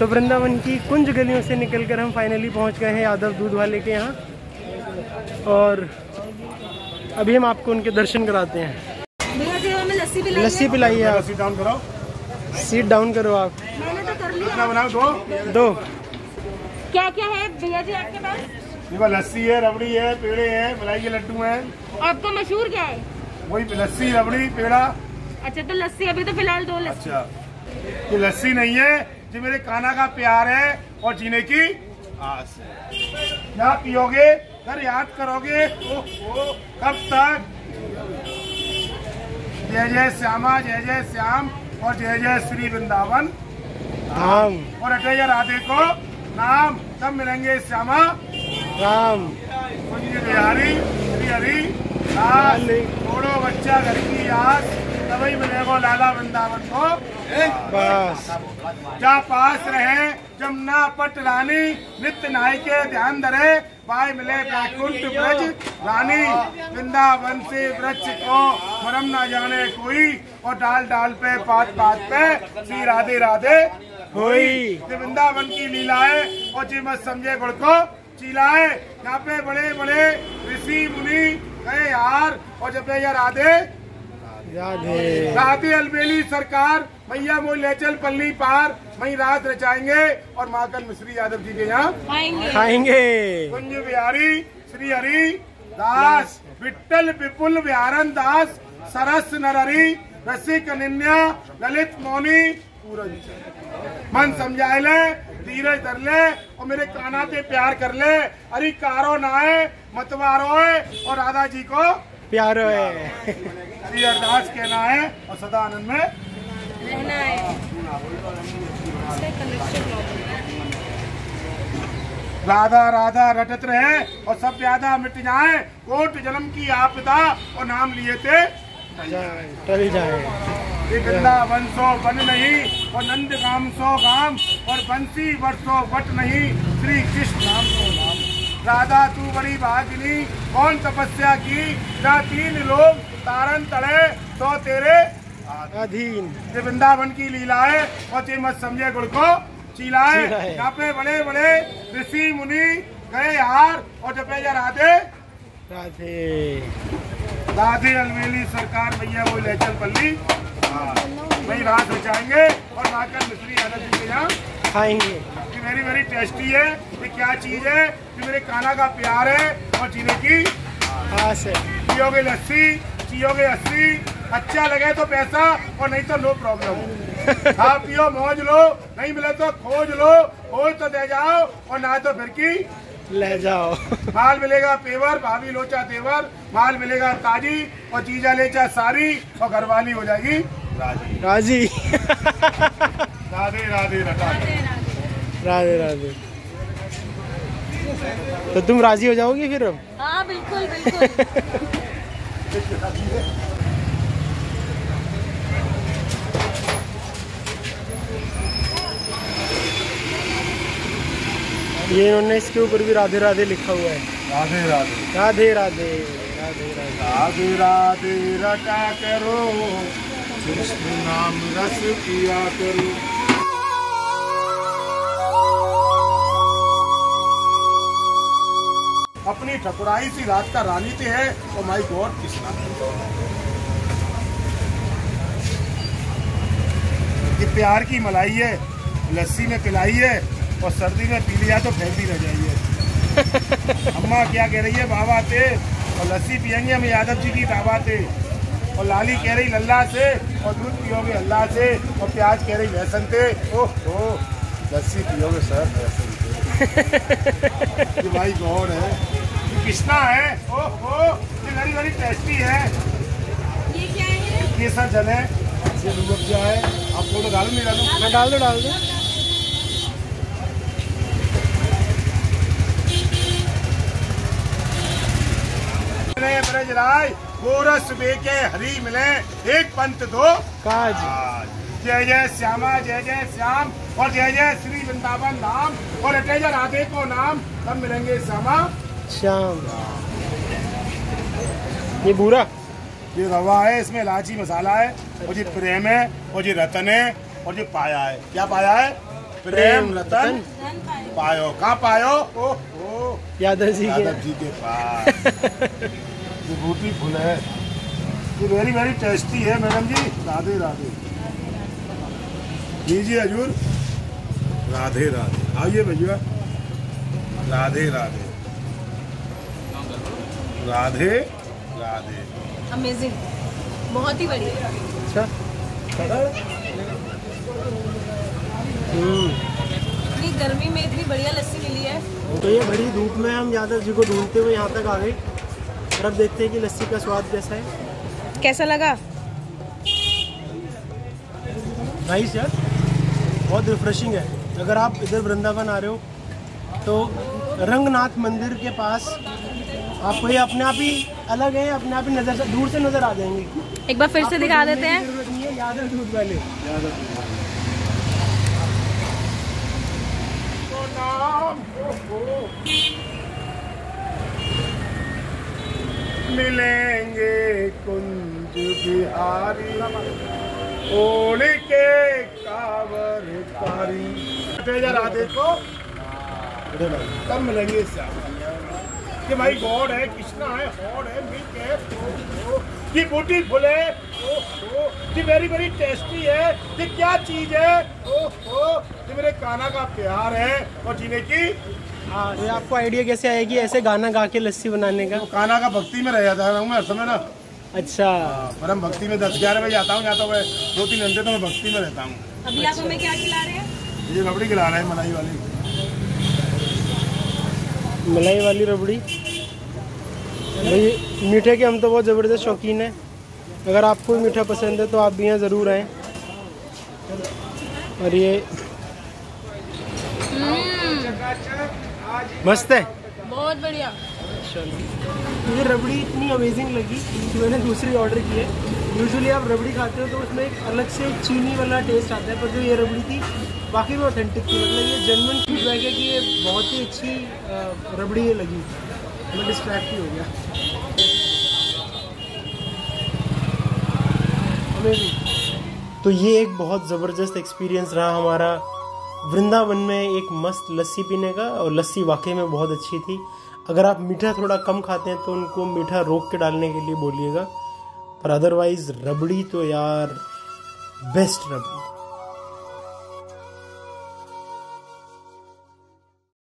तो वृंदावन की कुंज गलियों से निकलकर हम फाइनली पहुंच गए हैं यादव दूध वाले के यहाँ, और अभी हम आपको उनके दर्शन कराते हैं। लस्सी पिलाइए आप। सीट डाउन करो आप। दो क्या क्या है भैया जी आपके पास? लस्सी है, रबड़ी है, पेड़े हैं, मलाई के लड्डू हैं। आपका मशहूर क्या है? वही लस्सी, रबड़ी, पेड़ा। अच्छा तो लस्सी, अभी तो फिलहाल दो लस्सी। अच्छा ये लस्सी नहीं है, ये मेरे कान्हा का प्यार है और जीने की आस है। यहाँ पियोगे घर याद करोगे ओ कब तक। जय जय श्यामा, जय जय श्याम और जय जय श्री वृंदावन धाम, और अटैया राधे को नाम, तब मिलेंगे श्यामा राम। बिहारी श्री हरी लाल, छोड़ो बच्चा घर की याद, तभी मिलेगा लाला वृंदावन को। बस जा पास रहे जमुना पट रानी, नित्य नाई के ध्यान धरे, पाए मिले बैकुंठ ब्रज रानी। वृंदावन से ब्रज को मरम ना जाने कोई, और डाल डाल पे पात पात पे श्री राधे राधे कोई। वृंदावन की लीलाए और जी मत समझे गुड़ को चिलाए। यहाँ पे बड़े बड़े ऋषि मुनि गए यार, और जब ये राधे राधे राधे अलबेली सरकार भैया मोई ले चल पल्ली पार, वही रात रचाएंगे और माँ कल मिश्री यादव जी के यहाँ खाएंगे। कुंज बिहारी श्री हरि दास, विट्ठल विपुल बिहारन दास, सरस नरहरी रसिक निन्या, ललित मौनी पूरन मन समझा ले, धीरज धर ले और मेरे कान्हा से प्यार कर ले। अरे कारो नाए मतवारो है और राधा जी को प्यारो है। श्री हरिदास कहना है और सदा आनंद में रहना है। राधा राधा रटत रहे और सब यादा मिट जाए, कोट जन्म की आपदा और नाम लिए थे टल जाए। वृंदावन सो वन नहीं और नंद गाम सो गाम, और बंसी वर्षो वट नहीं, श्री कृष्ण नाम सो नाम। राधा तू बड़ी भागिनी, कौन तपस्या की ना तीन लोग तारन तड़े, तो तेरे अधीन। वृंदावन की लीलाएं और ये मत समझे गुड़ को चिलाए। यहाँ पे बड़े बड़े ऋषि मुनि गए हार, और जब राधे राधे राधे अलवेली सरकार भैया वो लेचल पल्ली वही रात बचाएंगे और लाकर मिश्री यादव जी के यहाँ खाएंगे। वेरी वेरी टेस्टी है। ये क्या चीज है? ये मेरे कान्हा का प्यार है और जीने की आस है। पियोगे लस्सी, पियोगे अस्सी, अच्छा लगे तो पैसा और नहीं तो नो प्रॉब्लम। आप पियो मौज लो, नहीं मिले तो खोज लो, खोज तो दे जाओ और ना तो फिर की ले जाओ। माल मिलेगा पेवर, भाभी लोचा तेवर, माल मिलेगा ताजी और जीजा लेचा सारी, और घरवाली हो जाएगी राजी राजी। राधे राधे राधे राधे। तो तुम राजी हो जाओगी फिर? हाँ बिल्कुल बिल्कुल। ये उन्होंने इसके ऊपर भी राधे राधे लिखा हुआ है। राधे राधे राधे राधे राधे राधे राधे रटा करो, कृष्ण नाम रस पिया करो। अपनी ठकुराई सी रात का रानी ते है, और माय गॉड कृष्णा ये प्यार की मलाई है, लस्सी में पिलाई है और सर्दी में पी लिया तो फैलती रह जाइए। अम्मा क्या कह रही है? बाबा से और लस्सी पियेंगे हम यादव जी की बाबा से, और लाली कह रही लल्ला से, और दूध पियोगे अल्लाह से, और प्याज कह रही लहसन से। ओहो लस्सी पियोगे सर लहसन से। ये भाई गौर है, ये किस्ना है। ओहो ये वेरी वेरी टेस्टी है। ये क्या है? ये सर जल है, ये रुबजा है। आप फोटो डालो नहीं डालो? डाल दो डाल दो। ब्रज राय गोरस बेके हरी मिले, एक पंथ दो काज। जय जय श्यामा, जय जय श्याम और जय जय श्री वृंदावन धाम, और अटैया राधे को नाम, तब मिलेंगे श्यामा श्याम। ये भूरा ये रवा है, इसमें इलायची मसाला है, और ये प्रेम है, और ये रतन है, और ये पाया है। क्या पाया है? प्रेम रतन पायो। कहाँ पायो? ओ यादव जी के पास। विभूति फूल है ये, वेरी वेरी टेस्टी है। मैडम जी राधे राधे। जी जी हजूर राधे राधे। आइए भैया राधे राधे राधे राधे। अमेजिंग, बहुत ही बढ़िया। अच्छा इतनी गर्मी में इतनी बढ़िया लस्सी मिली है। तो ये बड़ी धूप में हम यादव जी को ढूंढते हुए यहाँ तक आ गए। और अब देखते हैं कि लस्सी का स्वाद कैसा है, कैसा लगा। नाइस यार, बहुत रिफ्रेशिंग है। अगर आप इधर वृंदावन आ रहे हो तो रंगनाथ मंदिर के पास आपको ये अपने आप ही अलग है, अपने आप ही नजर से दूर से नजर आ जाएंगे। एक बार फिर से दिखा देते हैं यादव दूध वाले। मिलेंगे कुंज बिहारी ओल के कावरकारी। राधे को तब मिलेंगे कि भाई गॉड है, कृष्णा है, हॉड है, मिल्क है, ये ब्यूटीफुल है, ये वेरी वेरी टेस्टी है। ये क्या चीज है? ये मेरे गाना का प्यार है और जीने की। हाँ तो आपको आइडिया कैसे आया कि ऐसे गाना गा के लस्सी बनाने का? गाना का भक्ति में रह जाता हूँ मैं हर समय ना। अच्छा परम भक्ति में 10-11 बजे आता हूँ, जाता हूँ 2-3 घंटे तो मैं भक्ति में रहता हूँ। अभी आप हमें क्या खिला रहे हैं? ये रबड़ी खिला रहे हैं, मलाई वाली। मलाई वाली रबड़ी भाई मीठे के हम तो बहुत ज़बरदस्त शौकीन हैं। अगर आपको भी मीठा पसंद है तो आप भी यहाँ ज़रूर आएँ। और ये मस्त है, बहुत बढ़िया। मुझे रबड़ी इतनी अमेजिंग लगी कि मैंने दूसरी ऑर्डर की है। यूजुअली आप रबड़ी खाते हो तो उसमें एक अलग से चीनी वाला टेस्ट आता है, पर जो ये रबड़ी थी बाकी भी ऑथेंटिक थी। मतलब ये जेन्युइन फीडबैक है कि ये बहुत ही अच्छी रबड़ी लगी। मैं डिस्ट्रैक्ट ही हो गया। तो ये एक बहुत ज़बरदस्त एक्सपीरियंस रहा हमारा वृंदावन में एक मस्त लस्सी पीने का। और लस्सी वाकई में बहुत अच्छी थी। अगर आप मीठा थोड़ा कम खाते हैं तो उनको मीठा रोक के डालने के लिए बोलिएगा, पर अदरवाइज़ रबड़ी तो यार बेस्ट रबड़ी।